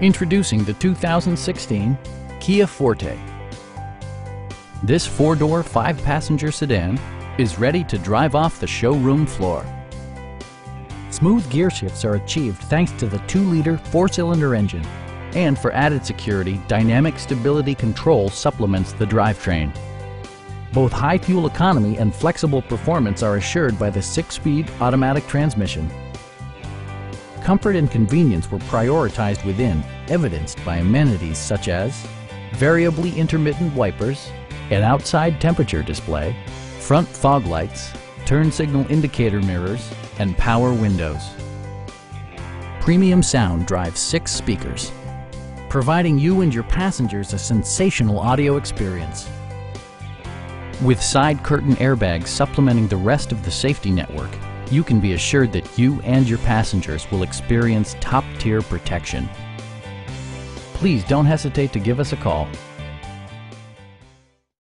Introducing the 2016 Kia Forte. This four-door, five-passenger sedan is ready to drive off the showroom floor. Smooth gear shifts are achieved thanks to the 2-liter 4-cylinder engine. And for added security, dynamic stability control supplements the drivetrain. Both high fuel economy and flexible performance are assured by the 6-speed automatic transmission. Comfort and convenience were prioritized within, evidenced by amenities such as variably intermittent wipers, an outside temperature display, front fog lights, turn signal indicator mirrors, and power windows. Premium sound drives 6 speakers, providing you and your passengers a sensational audio experience. With side curtain airbags supplementing the rest of the safety network, you can be assured that you and your passengers will experience top-tier protection. Please don't hesitate to give us a call.